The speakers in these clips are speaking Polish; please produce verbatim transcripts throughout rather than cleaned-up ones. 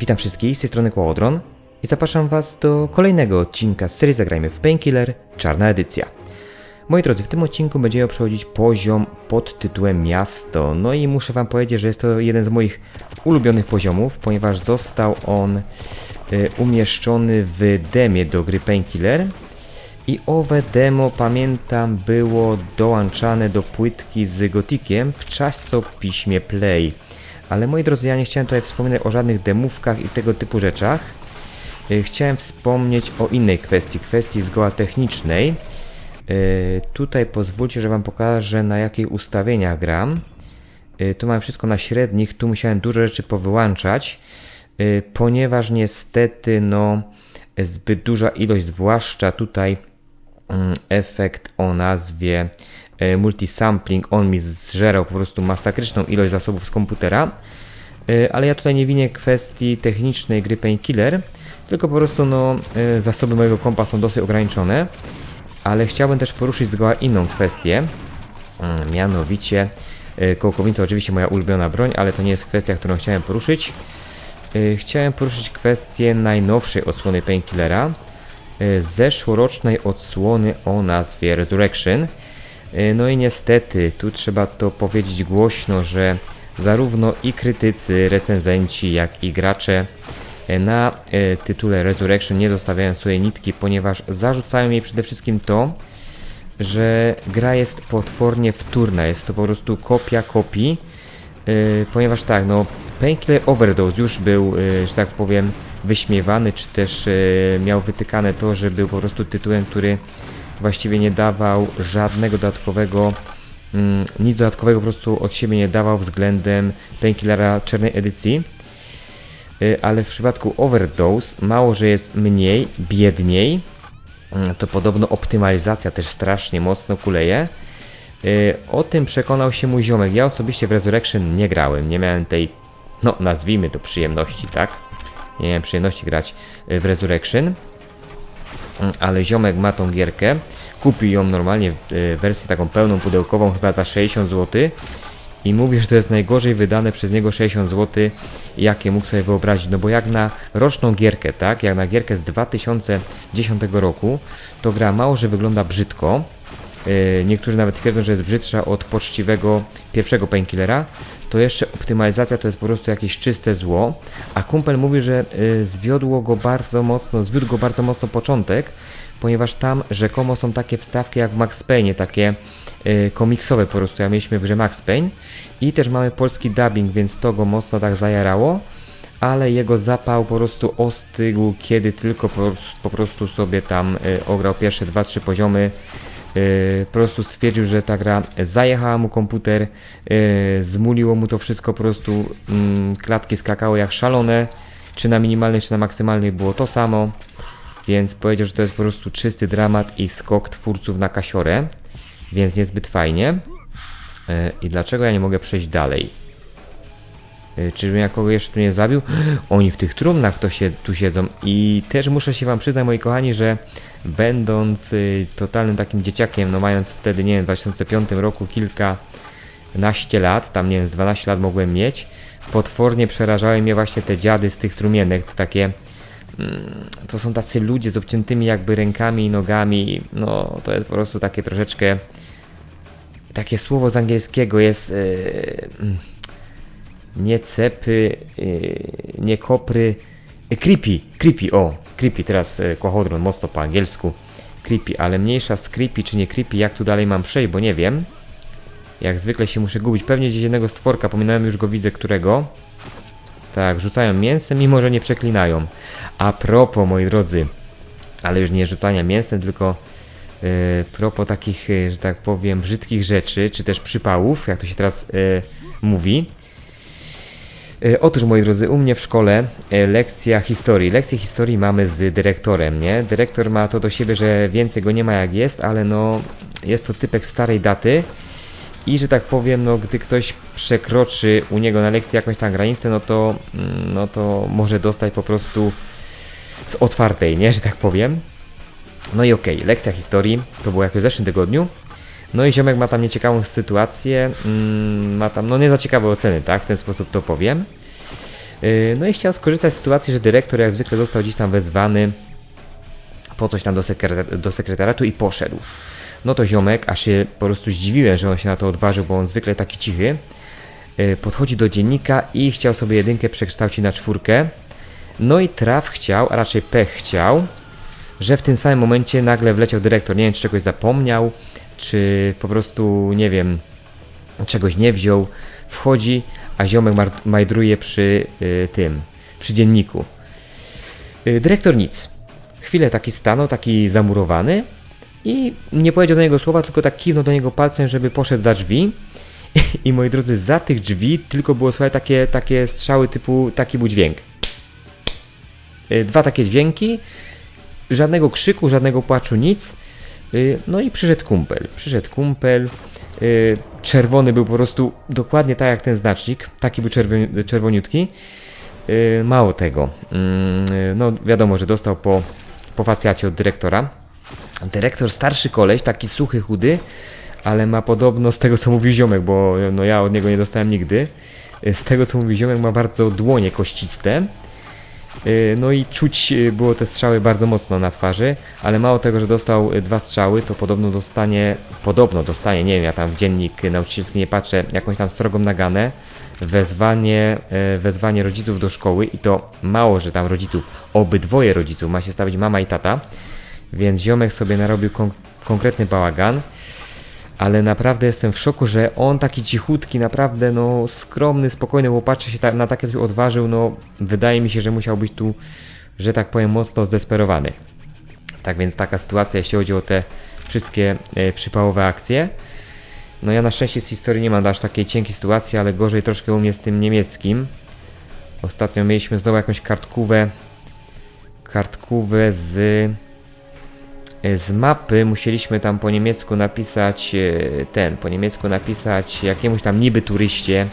Witam wszystkich, z tej strony Quarhodron i zapraszam Was do kolejnego odcinka z serii Zagrajmy w Painkiller Czarna Edycja. Moi drodzy, w tym odcinku będziemy przechodzić poziom pod tytułem Miasto. No i muszę Wam powiedzieć, że jest to jeden z moich ulubionych poziomów, ponieważ został on y, umieszczony w demie do gry Painkiller. I owe demo, pamiętam, było dołączane do płytki z Gothiciem w czasopiśmie Play. Ale moi drodzy, ja nie chciałem tutaj wspominać o żadnych demówkach i tego typu rzeczach. Chciałem wspomnieć o innej kwestii, kwestii zgoła technicznej. Tutaj pozwólcie, że Wam pokażę, na jakich ustawieniach gram. Tu mam wszystko na średnich, tu musiałem dużo rzeczy powyłączać, ponieważ niestety, no, zbyt duża ilość, zwłaszcza tutaj efekt o nazwie multisampling, on mi zżerał po prostu masakryczną ilość zasobów z komputera, ale ja tutaj nie winię kwestii technicznej gry Painkiller, tylko po prostu no, zasoby mojego kompa są dosyć ograniczone, ale chciałbym też poruszyć zgoła inną kwestię, mianowicie kołkownica, oczywiście moja ulubiona broń, ale to nie jest kwestia, którą chciałem poruszyć. Chciałem poruszyć kwestię najnowszej odsłony Painkillera, zeszłorocznej odsłony o nazwie Resurrection. No i niestety, tu trzeba to powiedzieć głośno, że zarówno i krytycy, recenzenci, jak i gracze na tytule Resurrection nie zostawiają swojej nitki, ponieważ zarzucają jej przede wszystkim to, że gra jest potwornie wtórna, jest to po prostu kopia kopii, ponieważ tak, no, Painkiller Overdose już był, że tak powiem, wyśmiewany, czy też miał wytykane to, że był po prostu tytułem, który właściwie nie dawał żadnego dodatkowego, mm, nic dodatkowego po prostu od siebie nie dawał względem Painkillera Czarnej Edycji. Yy, ale w przypadku Overdose mało, że jest mniej, biedniej. Yy, to podobno optymalizacja też strasznie mocno kuleje. Yy, o tym przekonał się mój ziomek. Ja osobiście w Resurrection nie grałem, nie miałem tej, no nazwijmy to przyjemności, tak? Nie miałem przyjemności grać w Resurrection. Ale ziomek ma tą gierkę, kupił ją normalnie w wersji taką pełną pudełkową chyba za sześćdziesiąt złotych i mówi, że to jest najgorzej wydane przez niego sześćdziesiąt złotych, jakie mógł sobie wyobrazić, no bo jak na roczną gierkę, tak, jak na gierkę z dwa tysiące dziesiątego roku, to gra mało, że wygląda brzydko, niektórzy nawet twierdzą, że jest brzydsza od poczciwego pierwszego Painkillera, to jeszcze optymalizacja to jest po prostu jakieś czyste zło, a kumpel mówi, że y, zwiodło go bardzo mocno, zwiódł go bardzo mocno początek, ponieważ tam rzekomo są takie wstawki jak w Max Payne, takie y, komiksowe po prostu, ja mieliśmy w grze Max Payne i też mamy polski dubbing, więc to go mocno tak zajarało, ale jego zapał po prostu ostygł, kiedy tylko po, po prostu sobie tam y, ograł pierwsze dwa trzy poziomy. Yy, po prostu stwierdził, że ta gra zajechała mu komputer, yy, zmuliło mu to wszystko, po prostu yy, klatki skakały jak szalone, czy na minimalnej, czy na maksymalnej było to samo, więc powiedział, że to jest po prostu czysty dramat i skok twórców na kasiorę, więc niezbyt fajnie. Yy, I dlaczego ja nie mogę przejść dalej? Czyżbym ja kogoś jeszcze tu nie zabił? Oni w tych trumnach to się, tu siedzą i też muszę się Wam przyznać, moi kochani, że będąc y, totalnym takim dzieciakiem, no mając wtedy, nie wiem, w dwa tysiące piątym roku kilkanaście lat, tam nie wiem, z dwanaście lat mogłem mieć, potwornie przerażały mnie właśnie te dziady z tych trumienek, takie, mm, to są tacy ludzie z obciętymi jakby rękami i nogami, no to jest po prostu takie troszeczkę, takie słowo z angielskiego jest... Yy, nie cepy, yy, nie kopry, yy, creepy, creepy, o, creepy, teraz yy, Quarhodron mocno po angielsku, creepy, ale mniejsza z creepy czy nie creepy, jak tu dalej mam przejść, bo nie wiem, jak zwykle się muszę gubić, pewnie gdzieś jednego stworka, pominąłem, już go widzę, którego, tak, rzucają mięsem, mimo że nie przeklinają, a propos, moi drodzy, ale już nie rzucania mięsem, tylko yy, propos takich, yy, że tak powiem, brzydkich rzeczy, czy też przypałów, jak to się teraz yy, mówi. Otóż, moi drodzy, u mnie w szkole lekcja historii. Lekcje historii mamy z dyrektorem, nie? Dyrektor ma to do siebie, że więcej go nie ma jak jest, ale no jest to typek starej daty i że tak powiem, no gdy ktoś przekroczy u niego na lekcji jakąś tam granicę, no to, no to może dostać po prostu z otwartej, nie? Że tak powiem. No i okej, okay, lekcja historii, to było jakoś w zeszłym tygodniu. No i ziomek ma tam nieciekawą sytuację, mm, ma tam, no nie za ciekawe oceny, tak, w ten sposób to powiem. No i chciał skorzystać z sytuacji, że dyrektor jak zwykle został gdzieś tam wezwany po coś tam do, sekretar do sekretariatu i poszedł. No to ziomek, aż się po prostu zdziwiłem, że on się na to odważył, bo on zwykle taki cichy. Podchodzi do dziennika i chciał sobie jedynkę przekształcić na czwórkę. No i traf chciał, a raczej pech chciał, że w tym samym momencie nagle wleciał dyrektor. Nie wiem, czy czegoś zapomniał, czy po prostu, nie wiem, czegoś nie wziął. Wchodzi, a ziomek majdruje przy y, tym, przy dzienniku. Y, dyrektor nic. Chwilę taki stanął, taki zamurowany i nie powiedział do niego słowa, tylko tak kiwnął do niego palcem, żeby poszedł za drzwi. I moi drodzy, za tych drzwi tylko było słychać takie, takie strzały typu, taki był dźwięk. Y, dwa takie dźwięki, żadnego krzyku, żadnego płaczu, nic. Y, no i przyszedł kumpel, przyszedł kumpel. Yy, czerwony był po prostu dokładnie tak jak ten znacznik, taki był czerwoni czerwoniutki. Yy, mało tego, yy, no wiadomo, że dostał po, po facjacie od dyrektora. Dyrektor starszy koleś, taki suchy, chudy, ale ma podobno, z tego co mówi ziomek, bo no ja od niego nie dostałem nigdy, yy, z tego co mówi ziomek, ma bardzo dłonie kościste. Yy, no i czuć było te strzały bardzo mocno na twarzy, ale mało tego, że dostał dwa strzały, to podobno dostanie, podobno dostanie, nie wiem, ja tam w dziennik nauczycielski nie patrzę, jakąś tam srogą naganę, wezwanie, yy, wezwanie rodziców do szkoły i to mało, że tam rodziców, obydwoje rodziców, ma się stawić mama i tata, więc ziomek sobie narobił kon konkretny bałagan, ale naprawdę jestem w szoku, że on taki cichutki, naprawdę no skromny, spokojny chłopaczy się ta, na takie coś odważył, no wydaje mi się, że musiał być tu, że tak powiem, mocno zdesperowany. Tak więc taka sytuacja, jeśli chodzi o te wszystkie e, przypałowe akcje. No ja na szczęście z historii nie mam aż takiej cienkiej sytuacji, ale gorzej troszkę u mnie z tym niemieckim. Ostatnio mieliśmy znowu jakąś kartkówę, kartkówę z... Z mapy musieliśmy tam po niemiecku napisać ten, po niemiecku napisać jakiemuś tam niby turyście,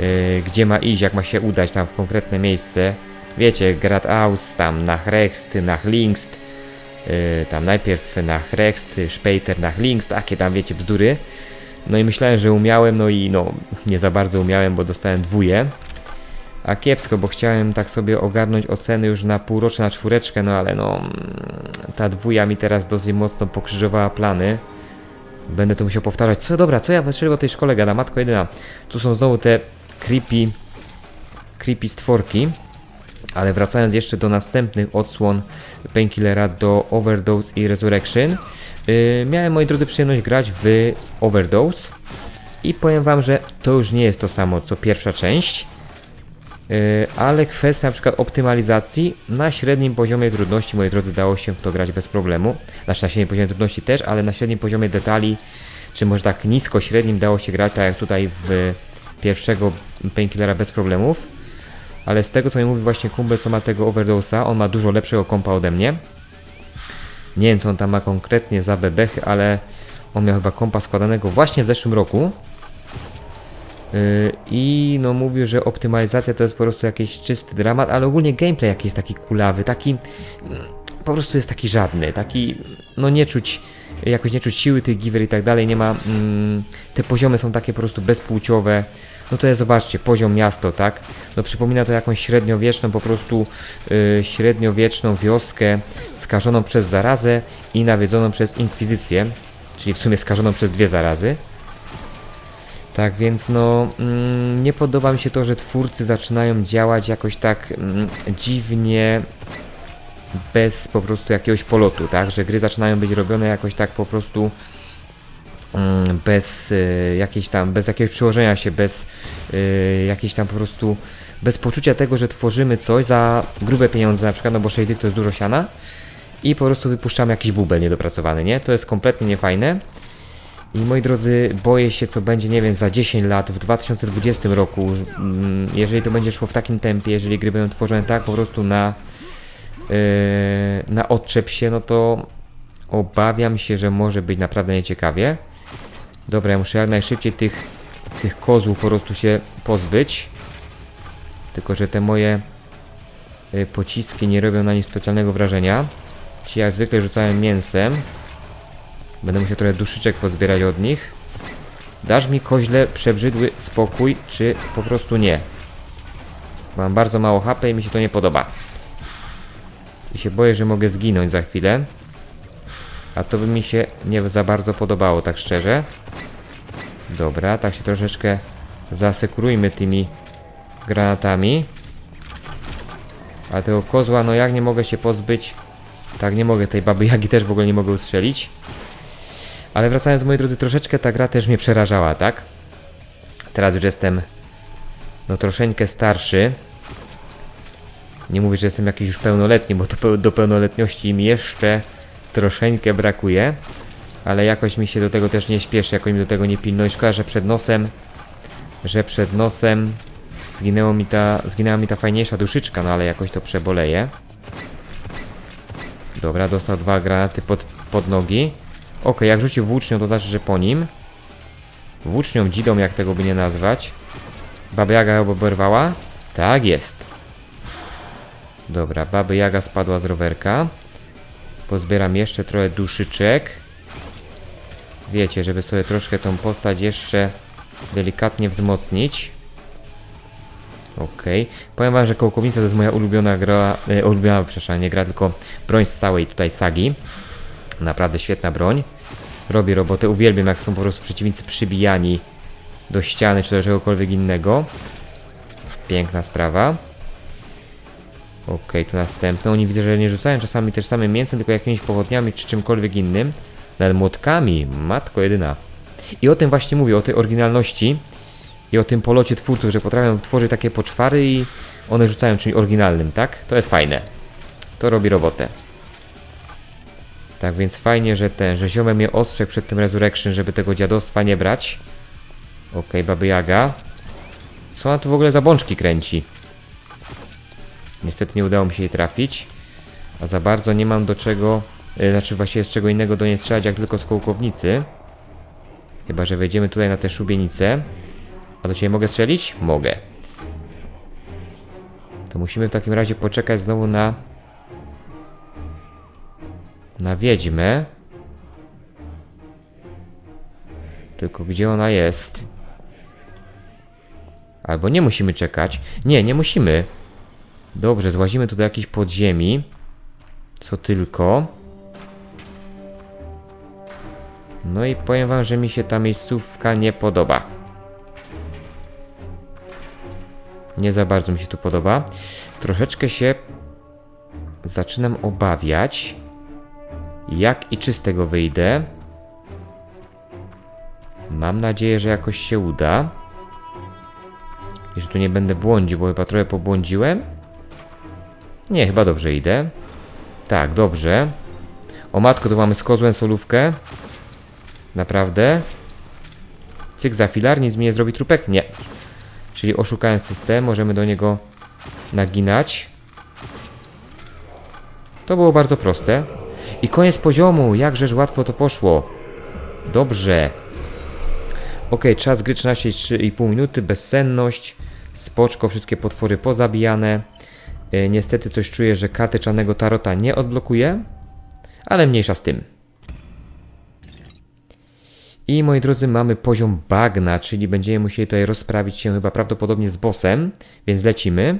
yy, gdzie ma iść, jak ma się udać tam w konkretne miejsce. Wiecie, Grad Aus, tam nach rechts, nach links, yy, tam najpierw nach rechts, später nach links, takie tam wiecie bzdury. No i myślałem, że umiałem, no i no nie za bardzo umiałem, bo dostałem dwóje. A kiepsko, bo chciałem tak sobie ogarnąć oceny już na półroczne, na czwóreczkę, no ale no... Ta dwója mi teraz dosyć mocno pokrzyżowała plany. Będę to musiał powtarzać. Co dobra, co ja weszłem o tej szkole gada, matko jedyna. Tu są znowu te creepy... creepy stworki. Ale wracając jeszcze do następnych odsłon Painkillera, do Overdose i Resurrection. Yy, miałem, moi drodzy, przyjemność grać w Overdose. I powiem wam, że to już nie jest to samo, co pierwsza część. Ale kwestia na przykład optymalizacji na średnim poziomie trudności, moi drodzy, dało się w to grać bez problemu. Znaczy na średnim poziomie trudności też, ale na średnim poziomie detali, czy może tak nisko średnim, dało się grać tak jak tutaj w pierwszego Painkillera bez problemów. Ale z tego co mi mówi właśnie kumbel, co ma tego Overdose'a, on ma dużo lepszego kompa ode mnie. Nie wiem co on tam ma konkretnie za bebechy, ale on miał chyba kompa składanego właśnie w zeszłym roku. I no mówił, że optymalizacja to jest po prostu jakiś czysty dramat, ale ogólnie gameplay jakiś taki kulawy, taki po prostu jest taki żadny, taki no nie czuć, jakoś nie czuć siły tych giver i tak dalej, nie ma, mm, te poziomy są takie po prostu bezpłciowe, no to jest, zobaczcie, poziom miasto, tak, no przypomina to jakąś średniowieczną po prostu yy, średniowieczną wioskę skażoną przez zarazę i nawiedzoną przez inkwizycję, czyli w sumie skażoną przez dwie zarazy. Tak więc no, mm, nie podoba mi się to, że twórcy zaczynają działać jakoś tak mm, dziwnie, bez po prostu jakiegoś polotu, tak? Że gry zaczynają być robione jakoś tak po prostu mm, bez y, jakiejś tam, bez jakiegoś przyłożenia się, bez y, jakiejś tam po prostu, bez poczucia tego, że tworzymy coś za grube pieniądze, na przykład, no bo sześć dyk to jest dużo siana i po prostu wypuszczamy jakiś bubel niedopracowany, nie? To jest kompletnie niefajne. I moi drodzy, boję się co będzie, nie wiem, za dziesięć lat, w dwa tysiące dwudziestym roku, jeżeli to będzie szło w takim tempie, jeżeli gry będą tworzone tak po prostu na, yy, na odczep się, no to obawiam się, że może być naprawdę nieciekawie. Dobra, ja muszę jak najszybciej tych, tych kozłów po prostu się pozbyć. Tylko że te moje yy, pociski nie robią na nich specjalnego wrażenia. Ci jak zwykle rzucają mięsem. Będę musiał trochę duszyczek pozbierać od nich. Dasz mi, koźle przebrzydły, spokój, czy po prostu nie? Mam bardzo mało H P i mi się to nie podoba. I się boję, że mogę zginąć za chwilę. A to by mi się nie za bardzo podobało, tak szczerze. Dobra, tak się troszeczkę zasekurujmy tymi granatami. A tego kozła, no jak nie mogę się pozbyć. Tak, nie mogę tej baby Jagi też w ogóle nie mogę ustrzelić. Ale wracając, moi drodzy, troszeczkę ta gra też mnie przerażała, tak? Teraz już jestem no troszeczkę starszy. Nie mówię, że jestem jakiś już pełnoletni, bo to do pełnoletności mi jeszcze troszeczkę brakuje. Ale jakoś mi się do tego też nie śpieszy, jakoś mi do tego nie pilnuje. Szkoda, że przed nosem, że przed nosem zginęło mi ta, zginęła mi ta fajniejsza duszyczka, no ale jakoś to przeboleję. Dobra, dostał dwa granaty pod, pod nogi. Okej, okay, jak rzucił włócznią, to znaczy, że po nim. Włócznią, dzidą, jak tego by nie nazwać. Baba Jaga go oberwała? Tak jest. Dobra, Baba Jaga spadła z rowerka. Pozbieram jeszcze trochę duszyczek. Wiecie, żeby sobie troszkę tą postać jeszcze delikatnie wzmocnić. Okej. Okay. Powiem wam, że kołkownica to jest moja ulubiona gra, e, ulubiona, przepraszam, nie gra, tylko broń z całej tutaj sagi. Naprawdę świetna broń. Robi robotę, uwielbiam jak są po prostu przeciwnicy przybijani do ściany czy do czegokolwiek innego. Piękna sprawa. Okej, okay, to następne. Oni widzę, że nie rzucają czasami też samym mięsem, tylko jakimiś powodniami czy czymkolwiek innym. Nad młotkami, matko jedyna. I o tym właśnie mówię, o tej oryginalności. I o tym polocie twórców, że potrafią tworzyć takie poczwary i one rzucają czymś oryginalnym, tak? To jest fajne. To robi robotę. Tak więc fajnie, że ten, że ziomek mnie ostrzegł przed tym Resurrection, żeby tego dziadostwa nie brać. Okej, okay, Baby Jaga. Co ona tu w ogóle za bączki kręci? Niestety nie udało mi się jej trafić. A za bardzo nie mam do czego... Znaczy właściwie z czego innego do niej strzelać, jak tylko z kołkownicy. Chyba, że wejdziemy tutaj na tę szubienice. A do ciebie mogę strzelić? Mogę. To musimy w takim razie poczekać znowu na... na wiedźmę. Tylko gdzie ona jest? Albo nie musimy czekać. Nie, nie musimy. Dobrze, złazimy tu do jakiejś podziemi. Co tylko. No i powiem wam, że mi się ta miejscówka nie podoba. Nie za bardzo mi się tu podoba. Troszeczkę się zaczynam obawiać, jak i czy z tego wyjdę. Mam nadzieję, że jakoś się uda. I że tu nie będę błądził, bo chyba trochę pobłądziłem. Nie, chyba dobrze idę. Tak, dobrze. O matko, tu mamy z kozłem solówkę. Naprawdę. Cyk za filar, nic mi nie zrobi trupek? Nie. Czyli oszukając system, możemy do niego naginać. To było bardzo proste. I koniec poziomu! Jakżeż łatwo to poszło. Dobrze. Ok, czas gry trzynaście i pół minuty, bezsenność, spoczko, wszystkie potwory pozabijane. Yy, niestety coś czuję, że karty Czarnego Tarota nie odblokuje, ale mniejsza z tym. I moi drodzy, mamy poziom bagna, czyli będziemy musieli tutaj rozprawić się chyba prawdopodobnie z bossem, więc lecimy.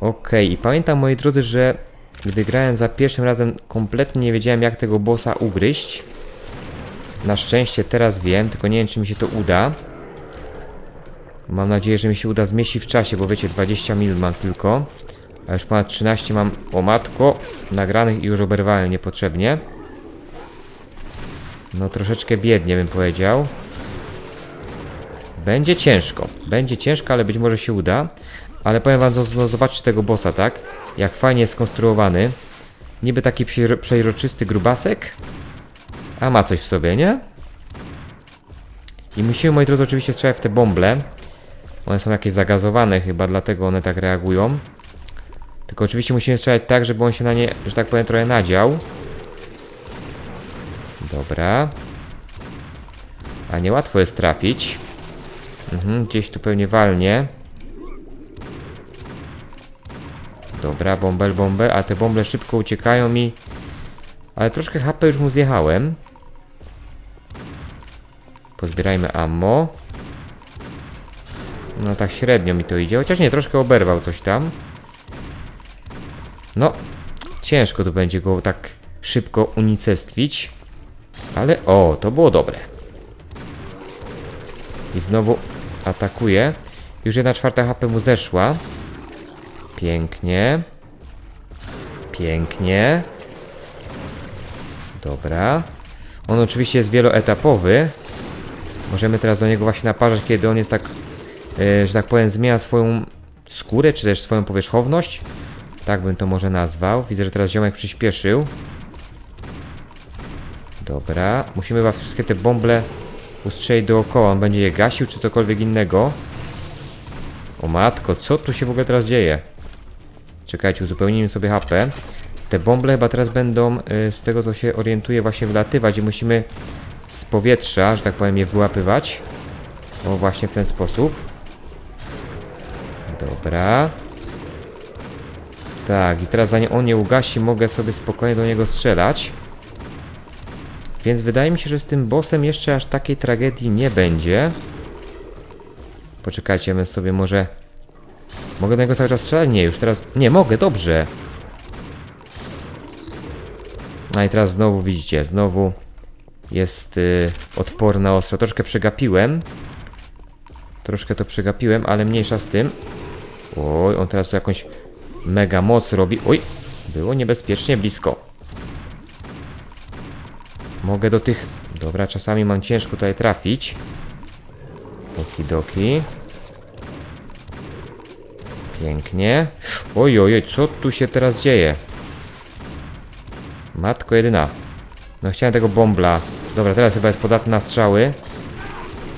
Okej, i pamiętam, moi drodzy, że gdy grałem za pierwszym razem, kompletnie nie wiedziałem, jak tego bossa ugryźć. Na szczęście teraz wiem, tylko nie wiem, czy mi się to uda. Mam nadzieję, że mi się uda zmieścić w czasie, bo wiecie, dwadzieścia minut mam tylko. A już ponad trzynaście mam, o matko, nagranych i już oberwałem niepotrzebnie. No troszeczkę biednie bym powiedział. Będzie ciężko. Będzie ciężko, ale być może się uda. Ale powiem wam, no, no zobaczcie tego bossa, tak? Jak fajnie jest skonstruowany. Niby taki przejrzysty grubasek. A ma coś w sobie, nie? I musimy, moi drodzy, oczywiście strzelać w te bąble. One są jakieś zagazowane chyba, dlatego one tak reagują. Tylko oczywiście musimy strzelać tak, żeby on się na nie, że tak powiem, trochę nadział. Dobra. A niełatwo jest trafić. Mhm, gdzieś tu pewnie walnie. Dobra, bąbel, bąbel. A te bąble szybko uciekają mi. Ale troszkę H P już mu zjechałem. Pozbierajmy ammo. No tak średnio mi to idzie, chociaż nie, troszkę oberwał coś tam. No, ciężko tu będzie go tak szybko unicestwić. Ale o, to było dobre. I znowu atakuje. Już jedna czwarta H P mu zeszła. Pięknie. Pięknie. Dobra. On oczywiście jest wieloetapowy. Możemy teraz do niego właśnie naparzać, kiedy on jest tak, yy, że tak powiem, zmienia swoją skórę, czy też swoją powierzchowność. Tak bym to może nazwał. Widzę, że teraz ziomek przyspieszył. Dobra. Musimy was wszystkie te bąble ustrzelić dookoła. On będzie je gasił, czy cokolwiek innego. O matko, co tu się w ogóle teraz dzieje? Czekajcie, uzupełnijmy sobie H P. Te bąble chyba teraz będą, yy, z tego co się orientuję, właśnie wylatywać i musimy z powietrza, że tak powiem, je wyłapywać. O, właśnie w ten sposób. Dobra. Tak, i teraz zanim on nie ugasi, mogę sobie spokojnie do niego strzelać. Więc wydaje mi się, że z tym bossem jeszcze aż takiej tragedii nie będzie. Poczekajcie, my sobie może... Mogę do niego cały czas strzelać? Nie, już teraz... Nie, mogę, dobrze. No i teraz znowu widzicie, znowu jest yy, odporna ostro. Troszkę przegapiłem. Troszkę to przegapiłem, ale mniejsza z tym. Oj, on teraz tu jakąś mega moc robi. Oj, było niebezpiecznie blisko. Mogę do tych... Dobra, czasami mam ciężko tutaj trafić. Okidoki. Pięknie. Oj, oj, oj, co tu się teraz dzieje? Matko jedyna. No chciałem tego bombla. Dobra, teraz chyba jest podatny na strzały.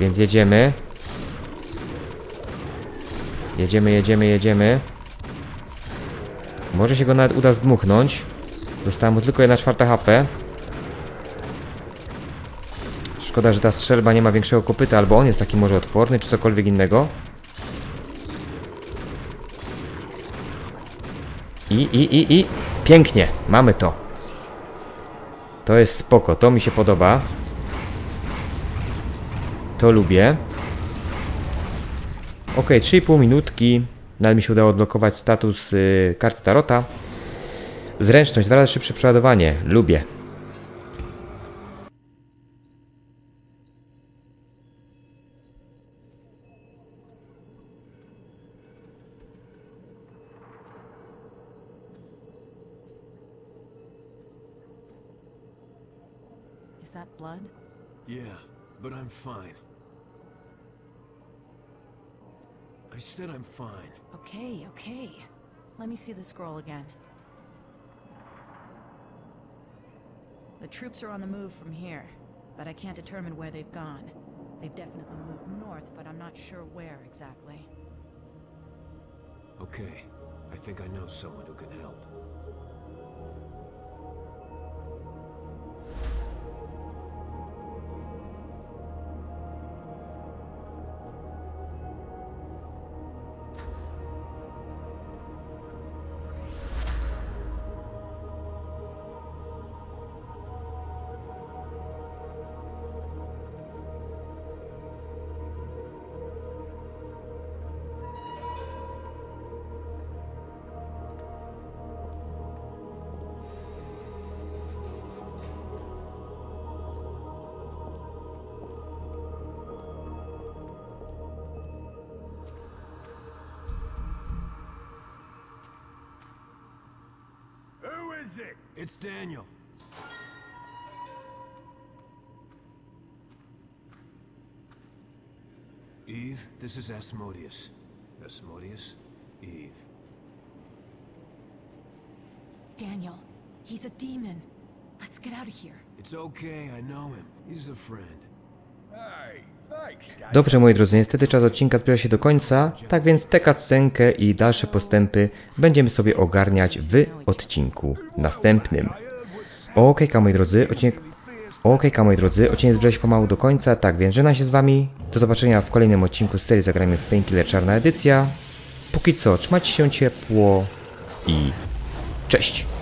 Więc jedziemy. Jedziemy, jedziemy, jedziemy. Może się go nawet uda zdmuchnąć. Została mu tylko jedna czwarta H P. Szkoda, że ta strzelba nie ma większego kopyta. Albo on jest taki może odporny, czy cokolwiek innego. I, i, i, i. Pięknie. Mamy to. To jest spoko. To mi się podoba. To lubię. Ok, trzy i pół minutki. Nawet mi się udało odblokować status yy, karty Tarota. Zręczność, dwa razy szybsze przeładowanie. Lubię. Is that blood? Yeah, but I'm fine. I said I'm fine. Okay, okay. Let me see the scroll again. The troops are on the move from here, but I can't determine where they've gone. They've definitely moved north, but I'm not sure where exactly. Okay. I think I know someone who can help. It's Daniel. Eve, this is Asmodeus. Asmodeus, Eve. Daniel, he's a demon. Let's get out of here. It's okay, I know him. He's a friend. Hey, thanks. Dobrze, moi drodzy, niestety czas odcinka zbliża się do końca, tak więc tę cutscenkę i dalsze postępy będziemy sobie ogarniać w odcinku następnym. Okejka, moi drodzy, odcinek... Okejka, moi drodzy, odcinek zbliża się pomału do końca, tak więc żegnam się z wami. Do zobaczenia w kolejnym odcinku z serii Zagrajmy w Painkiller Czarna Edycja. Póki co, trzymajcie się ciepło i cześć!